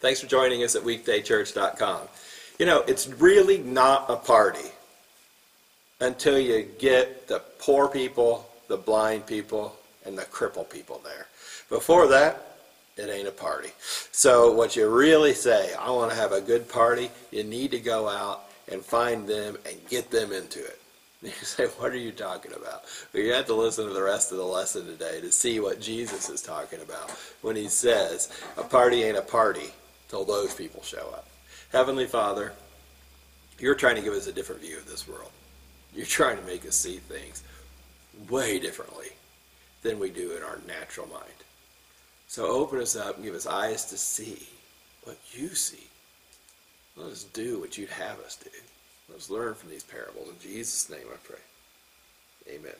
Thanks for joining us at weekdaychurch.com. You know, it's really not a party until you get the poor people, the blind people, and the crippled people there. Before that, it ain't a party. So what you really say, I want to have a good party, you need to go out and find them and get them into it. You say, what are you talking about? Well, you have to listen to the rest of the lesson today to see what Jesus is talking about when he says, a party ain't a party till those people show up. Heavenly Father, you're trying to give us a different view of this world. You're trying to make us see things way differently than we do in our natural mind. So open us up and give us eyes to see what you see. Let us do what you'd have us do. Let us learn from these parables. In Jesus' name I pray. Amen.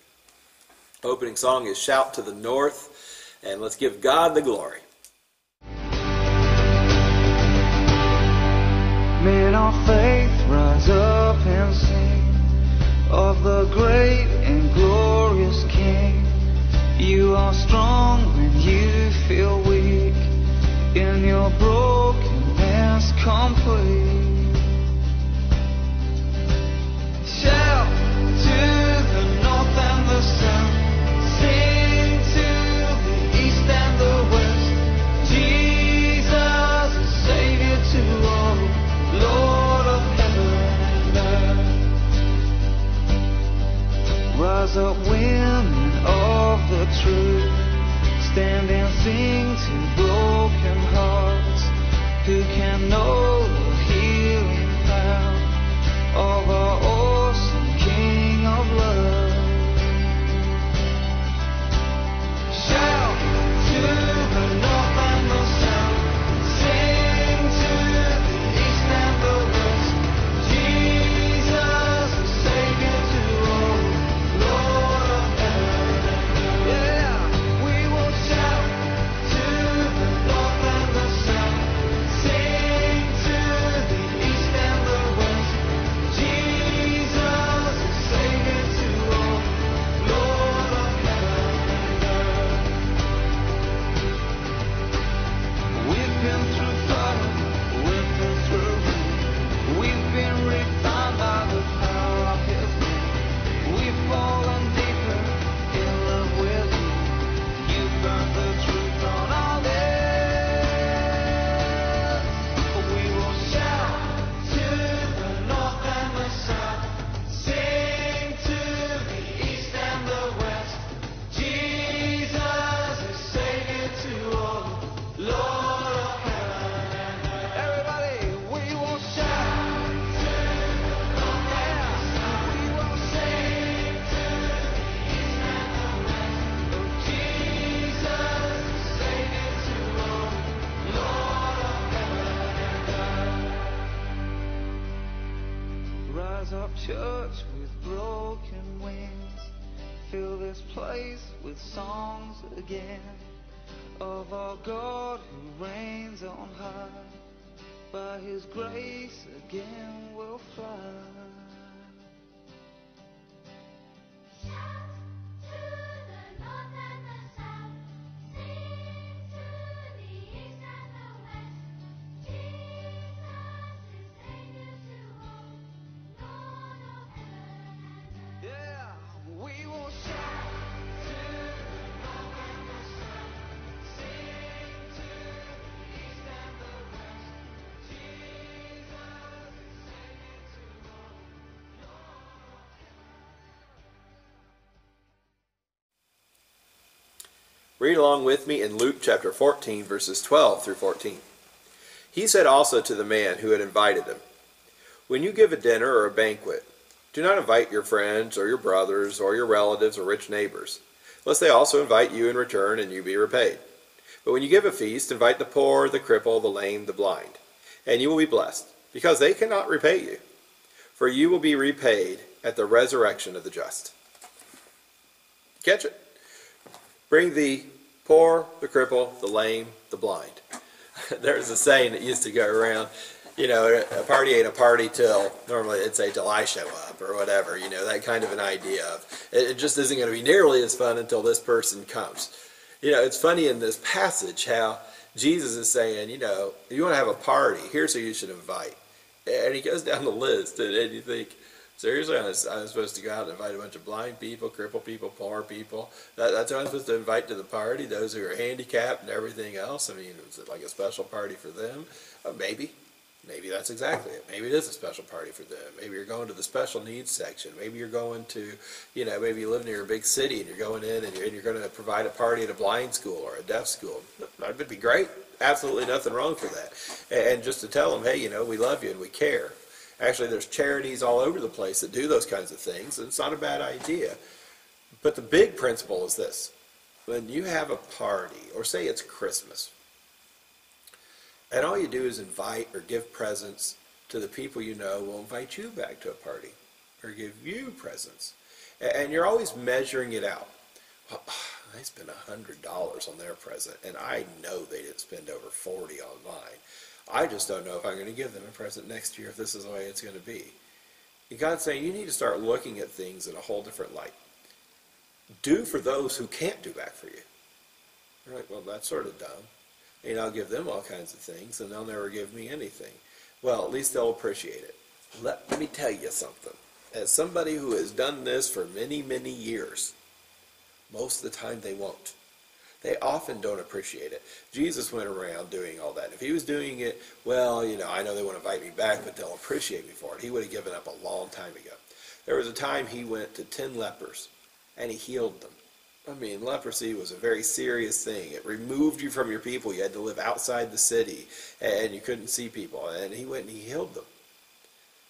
Opening song is Shout to the North, and let's give God the glory. May our faith rise up and sing of the great and glorious King. You are strong when you feel weak, in your brokenness complete. Shout to the north and the south. Sing to the east and the west. Jesus, the Savior to all, Lord of heaven and earth. Rise up, women of the truth. Stand and sing to broken hearts. Who can know the healing power of our awesome King of love? Shout to the north and the south. Read along with me in Luke chapter 14, verses 12 through 14. He said also to the man who had invited him, when you give a dinner or a banquet, do not invite your friends or your brothers or your relatives or rich neighbors, lest they also invite you in return and you be repaid. But when you give a feast, invite the poor, the cripple, the lame, the blind, and you will be blessed, because they cannot repay you. For you will be repaid at the resurrection of the just. Catch it. Bring the poor, the cripple, the lame, the blind. There's a saying that used to go around, you know, a party ain't a party till, normally it'd say till I show up or whatever, you know, that kind of an idea of, it just isn't going to be nearly as fun until this person comes. You know, it's funny in this passage how Jesus is saying, you know, you want to have a party, here's who you should invite. And he goes down the list and you think, seriously, I'm supposed to go out and invite a bunch of blind people, crippled people, poor people. That's who I'm supposed to invite to the party, those who are handicapped and everything else. I mean, is it like a special party for them? Maybe. Maybe that's exactly it. Maybe it is a special party for them. Maybe you're going to the special needs section. Maybe you're going to, you know, maybe you live near a big city and you're going in and you're going to provide a party at a blind school or a deaf school. That would be great. Absolutely nothing wrong for that. And just to tell them, hey, you know, we love you and we care. Actually, there's charities all over the place that do those kinds of things, and it's not a bad idea. But the big principle is this. When you have a party, or say it's Christmas, and all you do is invite or give presents to the people you know will invite you back to a party or give you presents. And you're always measuring it out. Well, I spent $100 on their present, and I know they didn't spend over $40 on mine. I just don't know if I'm going to give them a present next year if this is the way it's going to be. And God's saying you need to start looking at things in a whole different light. Do for those who can't do back for you. You're like, well, that's sort of dumb. And I'll give them all kinds of things, and they'll never give me anything. Well, at least they'll appreciate it. Let me tell you something. As somebody who has done this for many, many years, most of the time they won't. They often don't appreciate it. Jesus went around doing all that. If he was doing it, well, you know, I know they won't invite me back, but they'll appreciate me for it. He would have given up a long time ago. There was a time he went to 10 lepers, and he healed them. I mean, leprosy was a very serious thing. It removed you from your people. You had to live outside the city, and you couldn't see people. And he went and he healed them.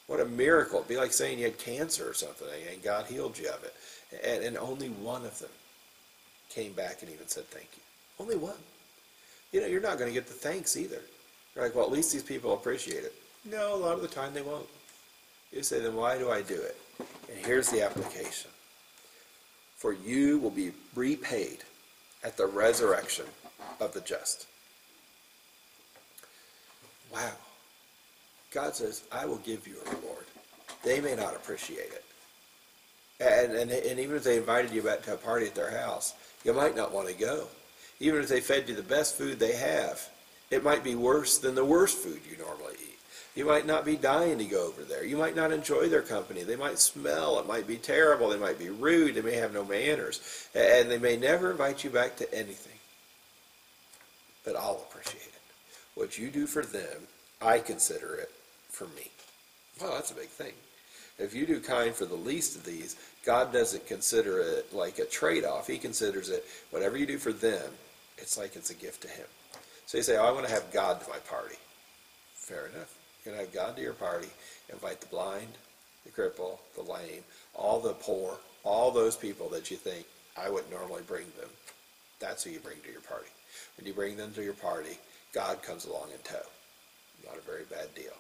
What a miracle. It'd be like saying you had cancer or something, and God healed you of it. And only one of them came back and even said thank you. Only one. You know, you're not going to get the thanks either. You're like, well, at least these people appreciate it. No, a lot of the time they won't. You say, then why do I do it? And here's the application. For you will be repaid at the resurrection of the just. Wow. God says, I will give you a reward. They may not appreciate it. And even if they invited you back to a party at their house, you might not want to go. Even if they fed you the best food they have, it might be worse than the worst food you normally eat. You might not be dying to go over there. You might not enjoy their company. They might smell. It might be terrible. They might be rude. They may have no manners. And they may never invite you back to anything. But I'll appreciate it. What you do for them, I consider it for me. Well, that's a big thing. If you do kind for the least of these, God doesn't consider it like a trade-off. He considers it, whatever you do for them, it's like it's a gift to him. So you say, oh, I want to have God to my party. Fair enough. You're going to have God to your party, invite the blind, the cripple, the lame, all the poor, all those people that you think, I wouldn't normally bring them. That's who you bring to your party. When you bring them to your party, God comes along in tow. Not a very bad deal.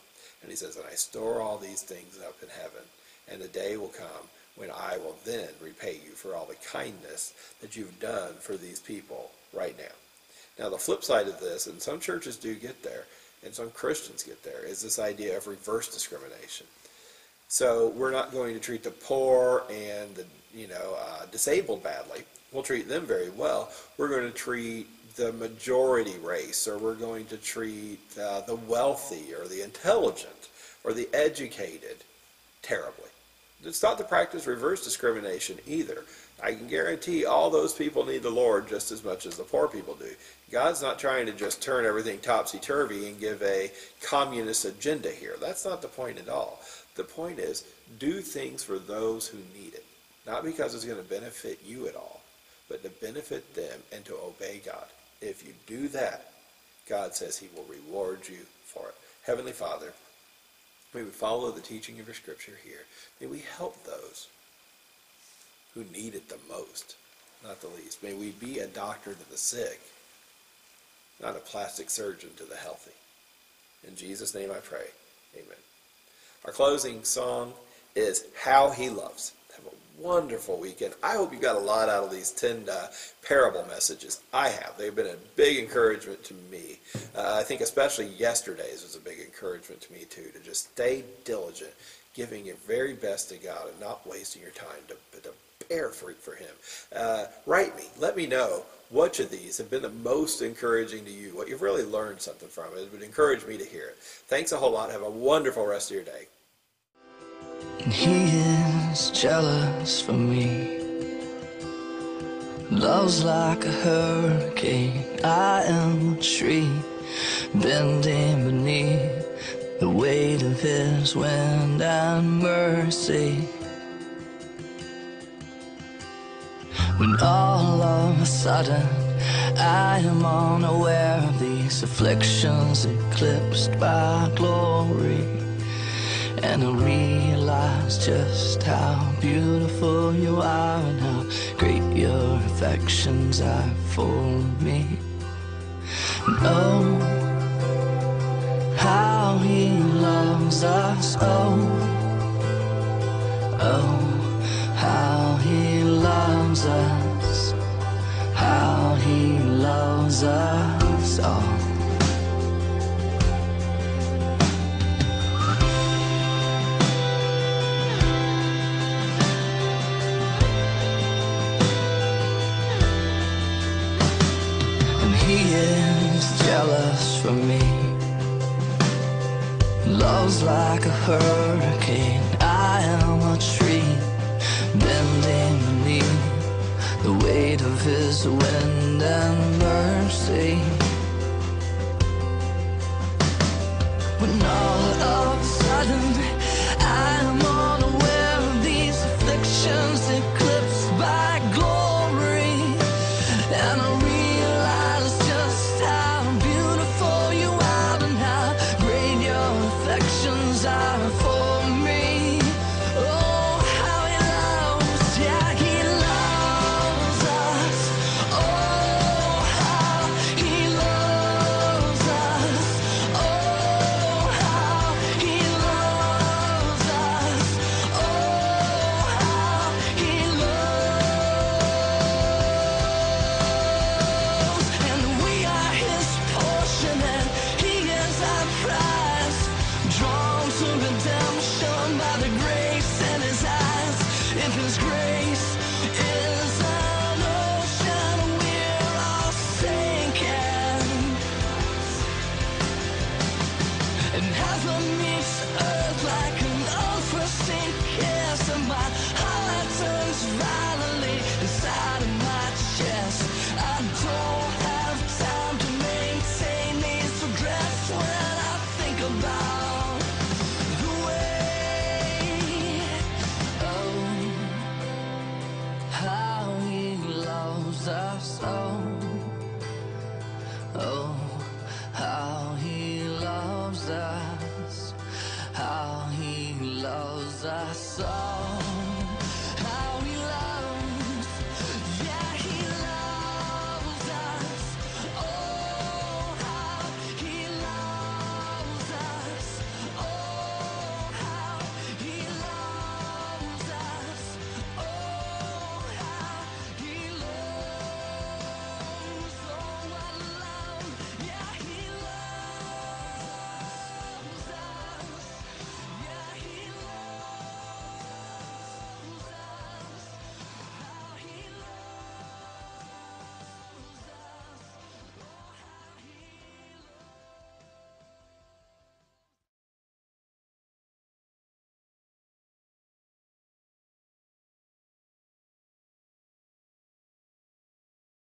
And he says, and I store all these things up in heaven, and the day will come when I will then repay you for all the kindness that you've done for these people right now. Now, the flip side of this, and some churches do get there, and some Christians get there, is this idea of reverse discrimination. So we're not going to treat the poor and the disabled badly. We'll treat them very well. We're going to treat the majority race, or we're going to treat the wealthy or the intelligent or the educated terribly. It's not to practice reverse discrimination either. I can guarantee all those people need the Lord just as much as the poor people do. God's not trying to just turn everything topsy-turvy and give a communist agenda here. That's not the point at all. The point is, do things for those who need it. Not because it's going to benefit you at all, but to benefit them and to obey God. If you do that, God says he will reward you for it. Heavenly Father, may we follow the teaching of your scripture here. May we help those who need it the most, not the least. May we be a doctor to the sick, not a plastic surgeon to the healthy. In Jesus' name I pray. Amen. Our closing song is How He Loves. Have a wonderful weekend. I hope you got a lot out of these 10 parable messages. I have. They've been a big encouragement to me. I think especially yesterday's was a big encouragement to me too, to just stay diligent, giving your very best to God and not wasting your time to bear fruit for Him. Write me. Let me know which of these have been the most encouraging to you, what you've really learned something from. It would encourage me to hear it. Thanks a whole lot. Have a wonderful rest of your day. And He is jealous for me. Love's like a hurricane. I am a tree bending beneath the weight of His wind and mercy. When all of a sudden I am unaware of these afflictions eclipsed by glory, and I realize just how beautiful You are and how great Your affections are for me. And oh, how He loves us. Oh, oh, how He loves us, how He loves us all. And He is jealous for me. Love's like a hurricane. I am a tree bending beneath the weight of His wind and mercy. When all of a sudden I am unaware of these afflictions eclipsed by glory, and I realize just how beautiful You are and how great Your affections are for me. Oh, how He loves us, oh, oh.